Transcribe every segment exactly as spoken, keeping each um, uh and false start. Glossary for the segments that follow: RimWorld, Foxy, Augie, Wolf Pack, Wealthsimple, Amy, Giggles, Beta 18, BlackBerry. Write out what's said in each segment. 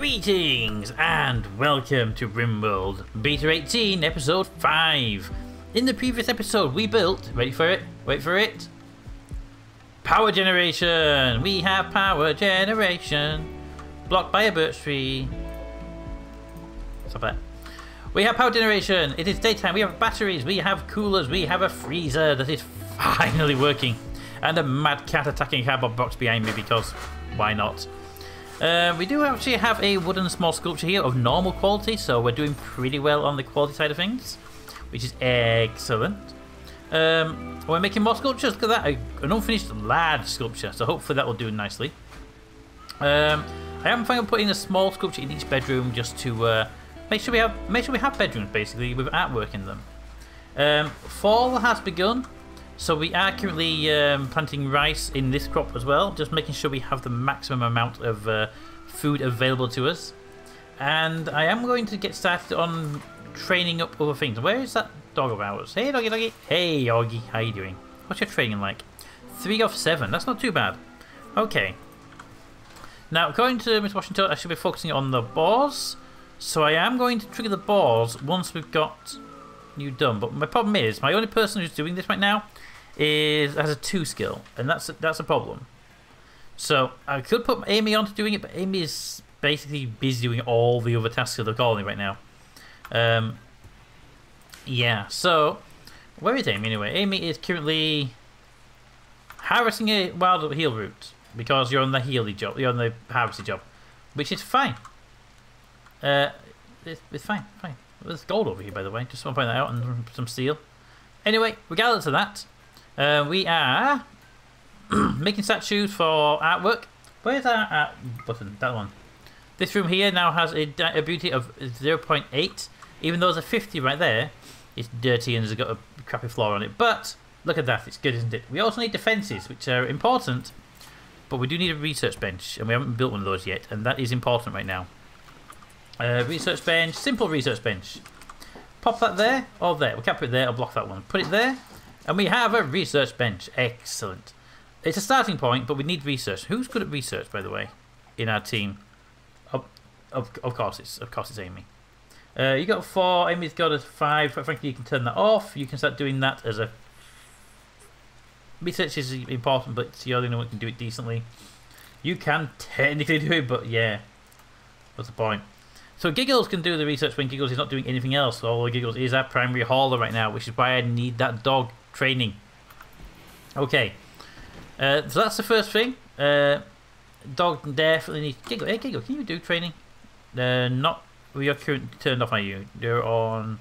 Greetings and welcome to RimWorld, Beta eighteen, Episode five. In the previous episode we built, ready for it, wait for it, power generation. We have power generation, blocked by a birch tree. Stop that. We have power generation, it is daytime, we have batteries, we have coolers, we have a freezer that is finally working. And a mad cat attacking a cardboard box behind me because why not? Uh, we do actually have a wooden small sculpture here of normal quality, so we're doing pretty well on the quality side of things, which is excellent. Um, we're making more sculptures. Look at that, an unfinished large sculpture, so hopefully that will do nicely. Um, I am thinking of putting a small sculpture in each bedroom just to uh, make sure we have make sure we have bedrooms basically with artwork in them. Um, fall has begun, so we are currently um, planting rice in this crop as well, just making sure we have the maximum amount of uh, food available to us. And I am going to get started on training up other things. Where is that dog of ours? Hey doggy doggy. Hey Augie, how you doing? What's your training like? Three off seven, that's not too bad. Okay. Now according to Miss Washington, I should be focusing on the boars. So I am going to trigger the boars once we've got you done. But my problem is, my only person who's doing this right now Is has a two skill, and that's that's a problem. So I could put Amy onto doing it, but Amy is basically busy doing all the other tasks that they're calling right now. Um, yeah. So where is Amy anyway? Amy is currently harvesting a wild heal root because you're on the healy job, you're on the harvesting job, which is fine. Uh, it's, it's fine, fine. There's gold over here, by the way. Just want to point that out, and some steel. Anyway, regardless of that. Uh, we are making statues for artwork. Where's our art button? That one. This room here now has a, a beauty of zero point eight. Even though there's a fifty right there, it's dirty and it's got a crappy floor on it. But look at that, it's good, isn't it? We also need defences, which are important. But we do need a research bench, and we haven't built one of those yet, and that is important right now. Uh, research bench, simple research bench. Pop that there or there. We can't put it there or block that one. Put it there. And we have a research bench. Excellent. It's a starting point, but we need research. Who's good at research, by the way, in our team? Of, of, of course, it's of course it's Amy. Uh, you got a four. Amy's got a five. But frankly, you can turn that off. You can start doing that as a research is important, but it's the only one who can do it decently. You can technically do it, but yeah, what's the point? So Giggles can do the research when Giggles is not doing anything else. Although Giggles is our primary hauler right now, which is why I need that dog. Training. Okay, uh, so that's the first thing. Uh, dog definitely needs Giggle. Hey Giggle, can you do training? Uh, not. You're currently turned off, are you? You're on.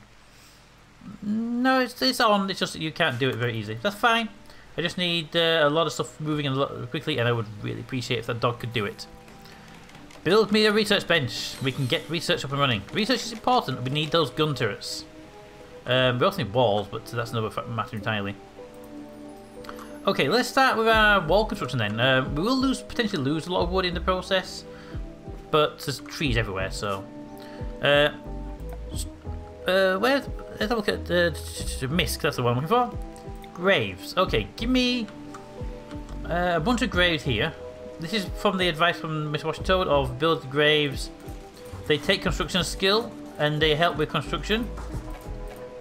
No, it's it's on. It's just that you can't do it very easily. That's fine. I just need uh, a lot of stuff moving a lot quickly, and I would really appreciate if that dog could do it. Build me a research bench. We can get research up and running. Research is important. We need those gun turrets. Um, we also need walls, but that's another matter entirely. Okay, let's start with our wall construction then. Um, we will lose potentially lose a lot of wood in the process, but there's trees everywhere, so. Uh, uh, where? Let's have a look at uh, misc. That's the one I'm looking for. Graves. Okay, give me uh, a bunch of graves here. This is from the advice from Mister Washington of build graves. They take construction skill and they help with construction.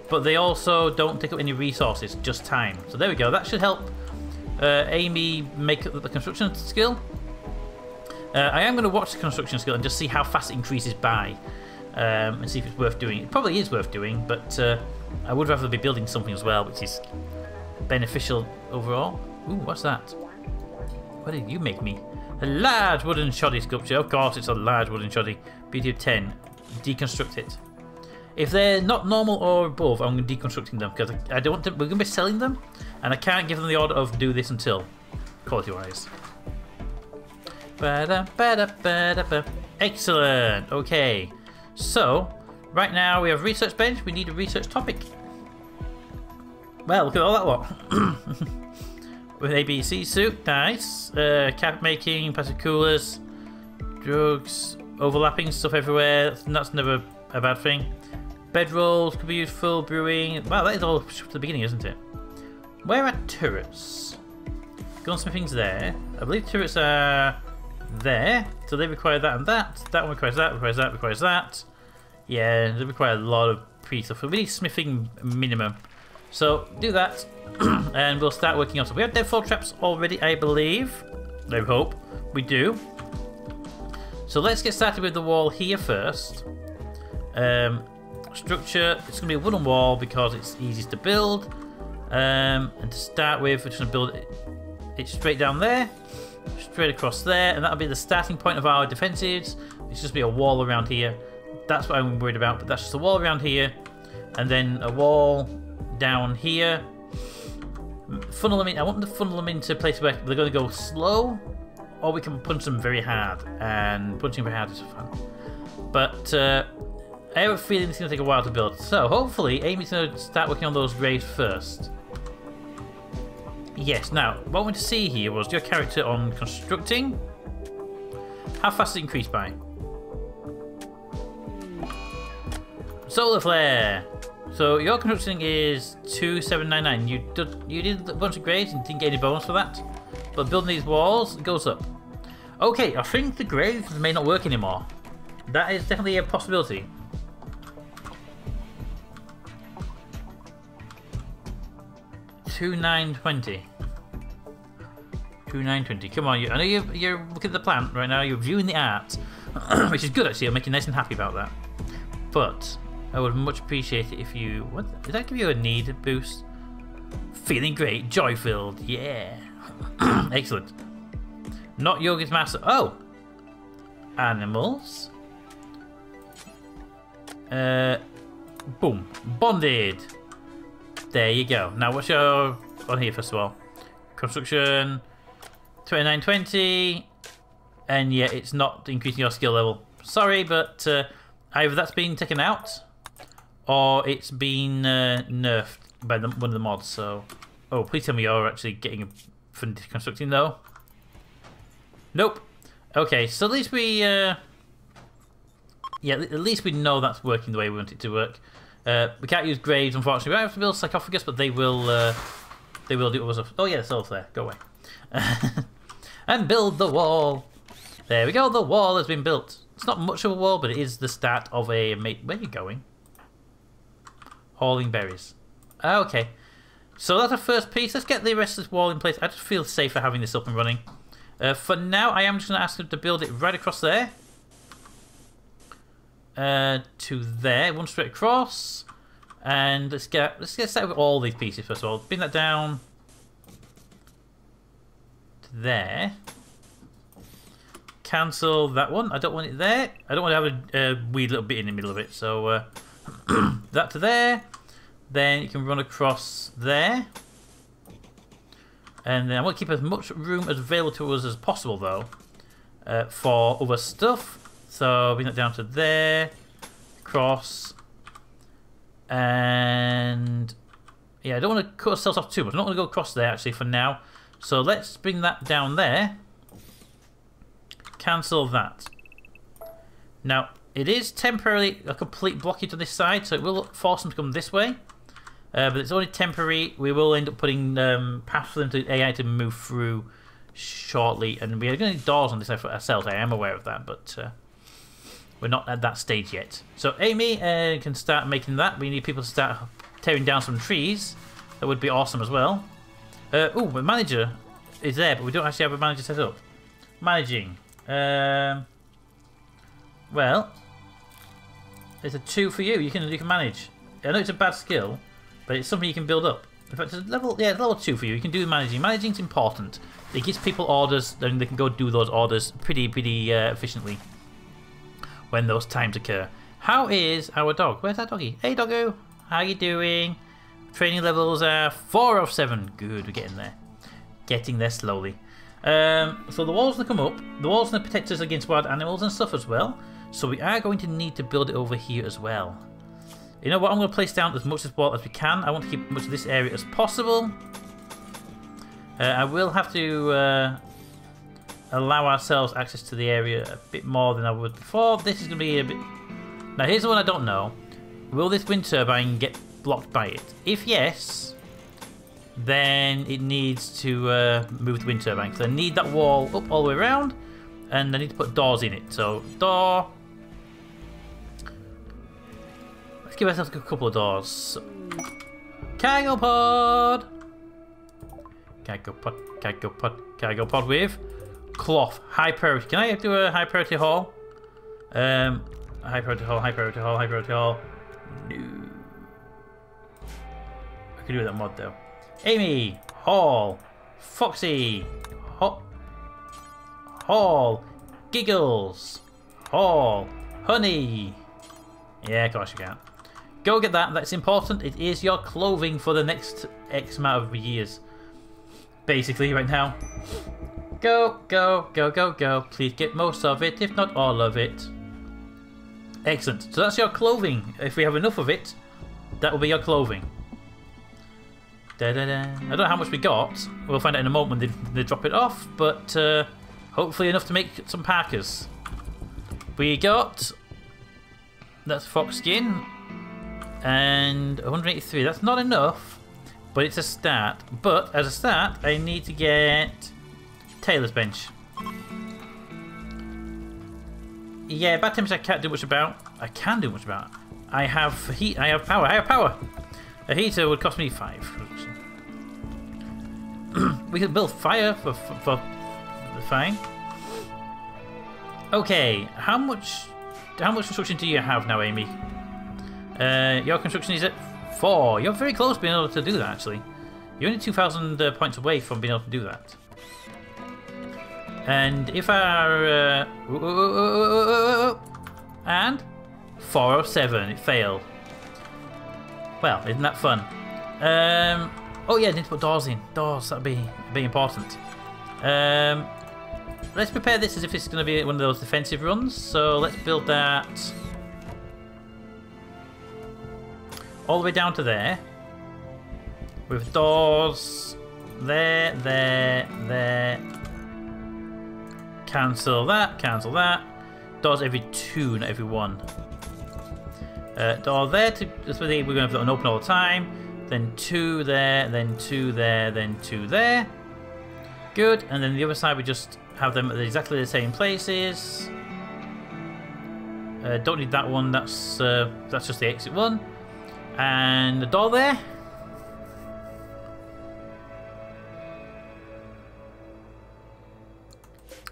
But they also don't take up any resources, just time. So there we go. That should help uh, Amy make up the construction skill. Uh, I am going to watch the construction skill and just see how fast it increases by. Um, and see if it's worth doing. It probably is worth doing, but uh, I would rather be building something as well, which is beneficial overall. Ooh, what's that? What did you make me? A large wooden shoddy sculpture. Of course, it's a large wooden shoddy. Beauty of ten. Deconstruct it. If they're not normal or above, I'm deconstructing them because I don't. We're going to be selling them, and I can't give them the order of do this until quality-wise. Excellent. Okay, so right now we have research bench. We need a research topic. Well, look at all that lot. With A B C suit, nice. Uh, cap making, passive coolers, drugs, overlapping stuff everywhere. That's, that's never a bad thing. Bedrolls could be useful, brewing. Wow, that is all to the beginning, isn't it? Where are turrets? Gunsmithing's there. I believe turrets are there. So they require that and that. That one requires that, requires that, requires that. Yeah, they require a lot of pre-stuff. We need smithing minimum. So do that and we'll start working on stuff. We have deadfall traps already, I believe. I hope we do. So let's get started with the wall here first. Um, structure, it's going to be a wooden wall because it's easiest to build. Um, and to start with, we're just going to build it, it straight down there, straight across there, and that'll be the starting point of our defensives. It's just be a wall around here. That's what I'm worried about, but that's just a wall around here, and then a wall down here. Funnel them in. I want them to funnel them into places where they're going to go slow, or we can punch them very hard, and punching very hard is fun. But uh, I have a feeling it's going to take a while to build, so hopefully Amy's going to start working on those graves first. Yes, now, what I want to see here was your character on constructing. How fast it increased by? Solar flare! So your constructing is two seven nine nine. You did, you did a bunch of graves and didn't get any bonus for that. But building these walls, it goes up. Okay, I think the graves may not work anymore. That is definitely a possibility. two nine twenty. two nine twenty. Come on, you, I know you're, you're looking at the plant right now, you're viewing the art, which is good actually, I'll make you nice and happy about that. But I would much appreciate it if you. What, did I give you a need boost? Feeling great, joy filled, yeah. Excellent. Not yogurt master. Oh! Animals. Uh, boom. Bonded. There you go. Now, what's your on here first of all? Construction twenty-nine twenty, and yeah, it's not increasing your skill level. Sorry, but uh, either that's been taken out, or it's been uh, nerfed by the, one of the mods. So, oh, please tell me you're actually getting from constructing though. Nope. Okay, so at least we, uh, yeah, at least we know that's working the way we want it to work. Uh, we can't use graves, unfortunately. We might have to build sarcophagus, but they will uh, they will do other stuff. Oh yeah, it's all there. Go away. And build the wall. There we go. The wall has been built. It's not much of a wall, but it is the start of a... mate. Where are you going? Hauling berries. Okay. So that's our first piece. Let's get the rest of this wall in place. I just feel safer having this up and running. Uh, for now, I am just going to ask them to build it right across there. Uh, to there, one straight across, and let's get let's get started with all these pieces first of all. Bring that down to there. Cancel that one. I don't want it there. I don't want to have a, a weird little bit in the middle of it. So uh, that to there. Then you can run across there, and then I want to keep as much room as available to us as possible though uh, for other stuff. So bring that down to there, cross, and yeah, I don't want to cut ourselves off too much. I'm not going to go across there actually for now. So let's bring that down there, cancel that. Now it is temporarily a complete blockage on this side, so it will force them to come this way, uh, but it's only temporary. We will end up putting um, paths for them to A I to move through shortly, and we are going to need doors on this side for ourselves. I am aware of that, but... Uh, we're not at that stage yet. So Amy uh, can start making that. We need people to start tearing down some trees. That would be awesome as well. Uh, oh, the manager is there, but we don't actually have a manager set up. Managing. Um, well, there's a two for you. You can you can manage. I know it's a bad skill, but it's something you can build up. In fact, it's level yeah level two for you. You can do managing. Managing's important. It gives people orders, and they can go do those orders pretty pretty uh, efficiently when those times occur. How is our dog? Where's that doggy? Hey doggo, how you doing? Training levels are four of seven. Good, we're getting there. Getting there slowly. Um, so the walls gonna come up. The walls gonna protect us against wild animals and stuff as well. So we are going to need to build it over here as well. You know what? I'm gonna place down as much of this wall as we can. I want to keep as much of this area as possible. Uh, I will have to uh, allow ourselves access to the area a bit more than I would before. This is going to be a bit... Now here's the one I don't know. Will this wind turbine get blocked by it? If yes, then it needs to uh, move the wind turbine. So I need that wall up all the way around. and I need to put doors in it. So, door. Let's give ourselves a couple of doors. Cargo pod! Cargo pod, cargo pod, cargo pod with cloth. High priority. Can I do a high priority haul? Um, high priority haul, high priority haul, high priority haul. No. I could do that mod though. Amy, haul. Foxy, hop. Haul. Giggles, haul. Honey. Yeah, of course you can. Go get that. That's important. It is your clothing for the next X amount of years. Basically, right now. Go, go, go, go, go. Please get most of it, if not all of it. Excellent. So that's your clothing. If we have enough of it, that will be your clothing. Da, da, da. I don't know how much we got. We'll find out in a moment when they, they drop it off, but uh, hopefully enough to make some parkas. We got... That's fox skin. And one hundred eighty-three. That's not enough, but it's a start. But as a start, I need to get Taylor's bench. Yeah, bad times I can't do much about. I can do much about. I have heat. I have power. I have power. A heater would cost me five. We can build fire for, for, for fine. Okay, how much how much construction do you have now, Amy? Uh, your construction is at four. You're very close to being able to do that, actually. You're only two thousand uh, points away from being able to do that. And if our... Uh, and... four oh seven. It failed. Well, isn't that fun? Um, oh yeah, I need to put doors in. Doors, that'd be, that'd be important. Um, let's prepare this as if it's going to be one of those defensive runs. So let's build that... all the way down to there, with doors there, there, there. Cancel that, cancel that. Doors every two, not every one. Uh, door there, to, that's where we're going to have an open all the time. Then two there, then two there, then two there. Good, and then the other side we just have them at exactly the same places. Uh, don't need that one. That's uh, that's just the exit one. And the door there.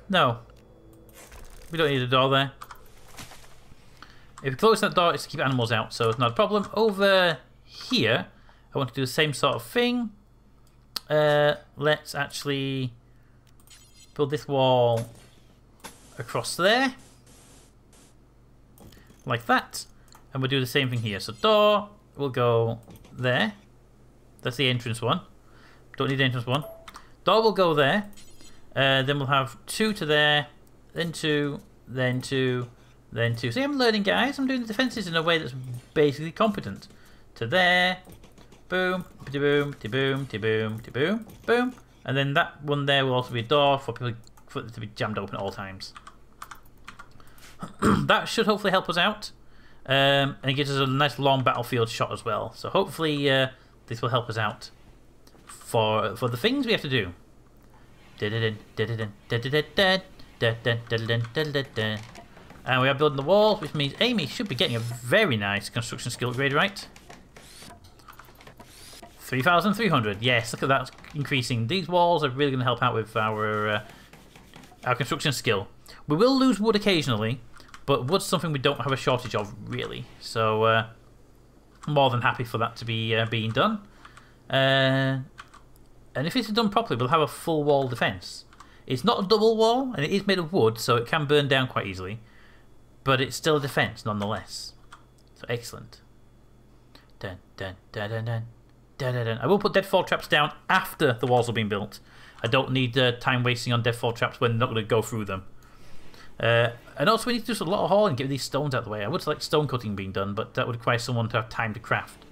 No. We don't need a door there. If we close that door, it's to keep animals out, so it's not a problem. Over here, I want to do the same sort of thing. Uh, let's actually build this wall across there. Like that. And we'll do the same thing here. So door... we'll go there. That's the entrance one. Don't need the entrance one. Door will go there. Uh, then we'll have two to there. Then two. Then two. Then two. See, I'm learning, guys. I'm doing the defences in a way that's basically competent. To there. Boom. De-boom. De-boom. De-boom. De-boom. Boom. And then that one there will also be a door for people for it to be jammed open at all times. That should hopefully help us out. Um, and it gives us a nice long battlefield shot as well. So hopefully uh, this will help us out for for the things we have to do. And we are building the walls, which means Amy should be getting a very nice construction skill grade, right? three thousand three hundred. Yes, look at that increasing. These walls are really going to help out with our uh, our construction skill. We will lose wood occasionally. But wood's something we don't have a shortage of, really. So, uh, more than happy for that to be uh, being done. Uh, and if it's done properly, we'll have a full wall defence. It's not a double wall, and it is made of wood, so it can burn down quite easily. But it's still a defence, nonetheless. So, excellent. Dun, dun, dun, dun, dun, dun, dun, dun. I will put deadfall traps down after the walls have been built. I don't need uh, time wasting on deadfall traps when they're not going to go through them. Uh, and also we need to do just a lot of hauling and get these stones out of the way. I would like stone cutting being done, but that would require someone to have time to craft.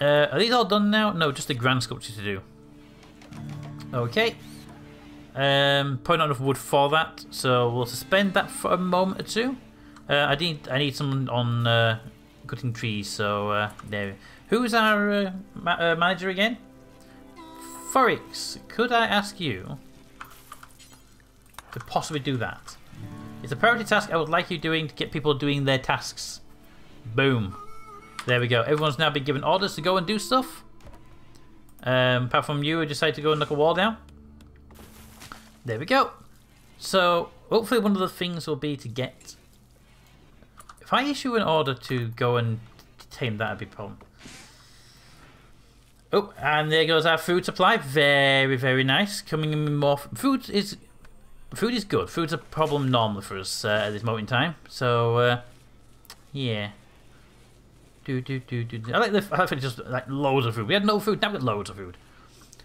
Uh, are these all done now? No, just the grand sculpture to do. Okay. Um, probably not enough wood for that, so we'll suspend that for a moment or two. Uh, I need I need someone on uh, cutting trees, so uh, there. Who's our uh, ma uh, manager again? Forex, could I ask you... could possibly do that. It's a priority task I would like you doing to get people doing their tasks. Boom. There we go. Everyone's now been given orders to go and do stuff. Um, apart from you, who decided to go and knock a wall down. There we go. So, hopefully one of the things will be to get... If I issue an order to go and detain that, that'd be a problem. Oh, and there goes our food supply. Very, very nice. Coming in more... Food is... Food is good. Food's a problem normally for us uh, at this moment in time. So, uh, yeah. Do, do, do, do, do. I like the fact it's just like loads of food. We had no food, now we've got loads of food.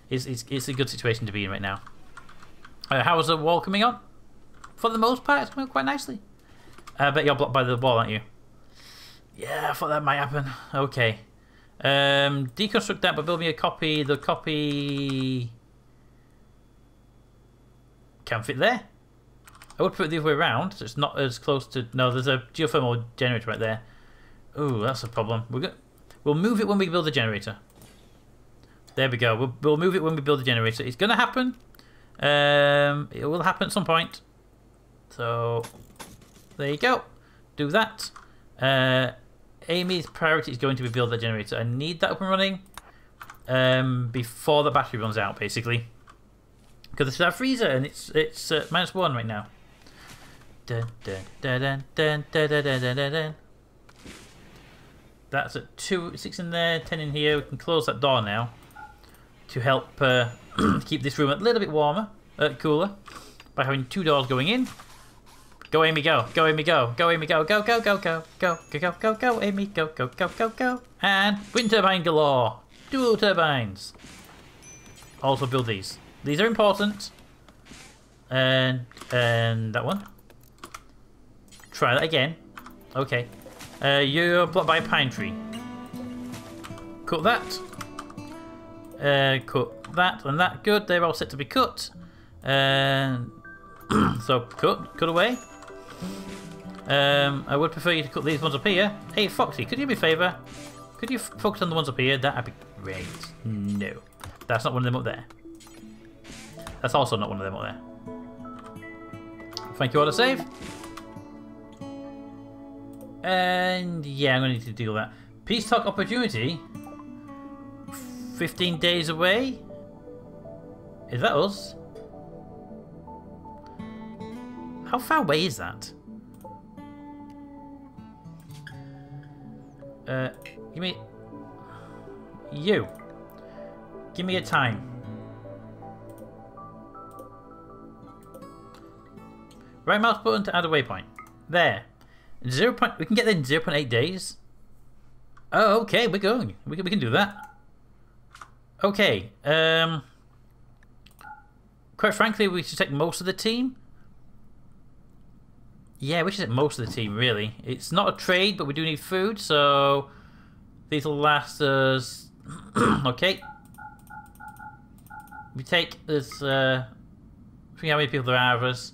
It's, it's, it's a good situation to be in right now. Uh, how is the wall coming on? For the most part, it's coming up quite nicely. I uh, bet you're blocked by the wall, aren't you? Yeah, I thought that might happen. Okay. Um, deconstruct that, but build me a copy. The copy... can fit there. I would put it the other way around, so it's not as close to... No, there's a geothermal generator right there. Ooh, that's a problem. We're go we'll move it when we build the generator. There we go. We'll, we'll move it when we build the generator. It's going to happen. Um, it will happen at some point. So, there you go. Do that. Uh, Amy's priority is going to be build the generator. I need that up and running um, before the battery runs out, basically. Because this is our freezer, and it's it's uh, minus one right now. Dun, dun, dun, dun, dun, dun, dun, dun, dun, dun. That's at two, six in there, ten in here. We can close that door now to help uh, keep this room a little bit warmer, uh, cooler, by having two doors going in. Go, Amy, go. Go, Amy, go. Go, Amy, go. Go, go, go, go. Go, go, go, go, go, Amy. Go, go, go, go, go. And wind turbine galore. Dual turbines. Also build these. These are important. And and that one. Try that again. Okay. Uh, you're blocked by a pine tree. Cut that. Uh, cut that and that. Good. They're all set to be cut. And uh, so cut, cut away. Um, I would prefer you to cut these ones up here. Hey, Foxy, could you do me a favour? Could you focus on the ones up here? That'd be great. No, that's not one of them up there. That's also not one of them up there. Thank you all to save. And yeah, I'm going to need to deal with that. Peace talk opportunity. fifteen days away. Is that us? How far away is that? Uh, give me... You. Give me a time. Right mouse button to add a waypoint. There. Zero point, we can get there in zero point eight days. Oh, okay, we're going. We can, we can do that. Okay. Um, quite frankly, we should take most of the team. Yeah, we should take most of the team, really. It's not a trade, but we do need food, so... These will last us... okay. We take this... Uh, I think how many people there are of us.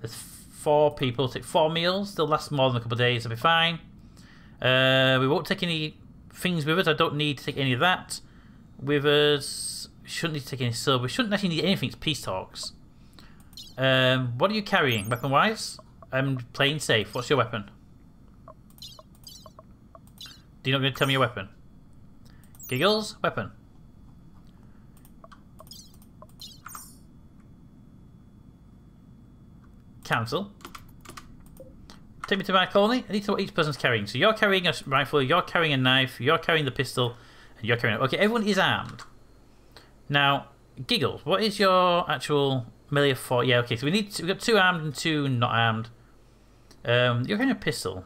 There's four people, take four meals. They'll last more than a couple of days, they'll be fine. Uh, we won't take any things with us. I don't need to take any of that with us. We shouldn't need to take any silver. We shouldn't actually need anything. It's peace talks. Um, what are you carrying, weapon-wise? I'm playing safe. What's your weapon? You're not going to tell me your weapon. Giggles, weapon. Cancel. Take me to my colony. I need to know what each person's carrying. So you're carrying a rifle, you're carrying a knife, you're carrying the pistol, and you're carrying it. Okay, everyone is armed. Now, Giggles, what is your actual melee of four? Yeah, okay, so we need to, we've got two armed and two not armed. Um, you're carrying a pistol.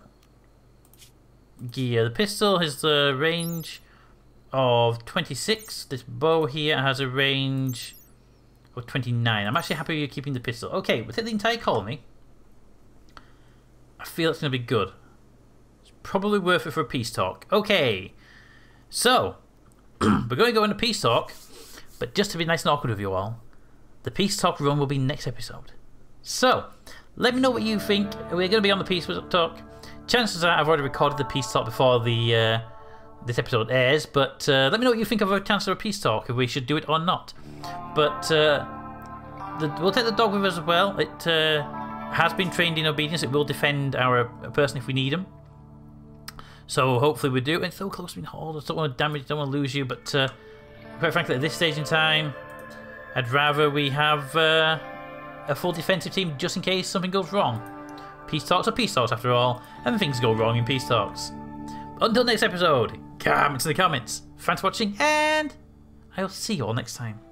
Yeah, the pistol has the range of twenty-six. This bow here has a range... or twenty-nine. I'm actually happy you're keeping the pistol. Okay, we'll take the entire colony. I feel it's going to be good. It's probably worth it for a peace talk. Okay. So, we're going to go into peace talk. But just to be nice and awkward with you all, the peace talk run will be next episode. So, let me know what you think. We're going to be on the peace talk. Chances are I've already recorded the peace talk before the uh, this episode airs. But uh, let me know what you think of a chance for a peace talk. If we should do it or not. But uh, the, we'll take the dog with us as well. It uh, has been trained in obedience. It will defend our person if we need him. So hopefully we do. It's so close to being hauled. I don't want to damage, don't want to lose you, but uh, quite frankly, at this stage in time, I'd rather we have uh, a full defensive team just in case something goes wrong. Peace talks are peace talks, after all, and things go wrong in peace talks. Until next episode, comment in the comments. Thanks for watching, and I'll see you all next time.